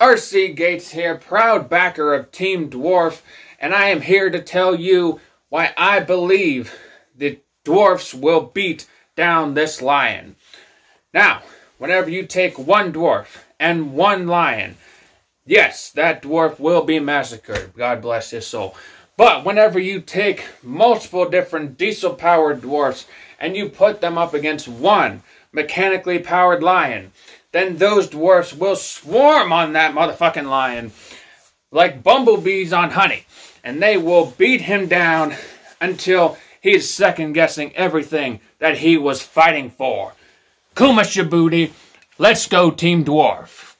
RC Gates here, proud backer of Team Dwarf, and I am here to tell you why I believe the dwarfs will beat down this lion. Now, whenever you take one dwarf and one lion, yes, that dwarf will be massacred. God bless his soul. But whenever you take multiple different diesel-powered dwarfs and you put them up against one mechanically powered lion, then those dwarfs will swarm on that motherfucking lion like bumblebees on honey. And they will beat him down until he's second-guessing everything that he was fighting for. Kumashabooty, let's go Team Dwarf.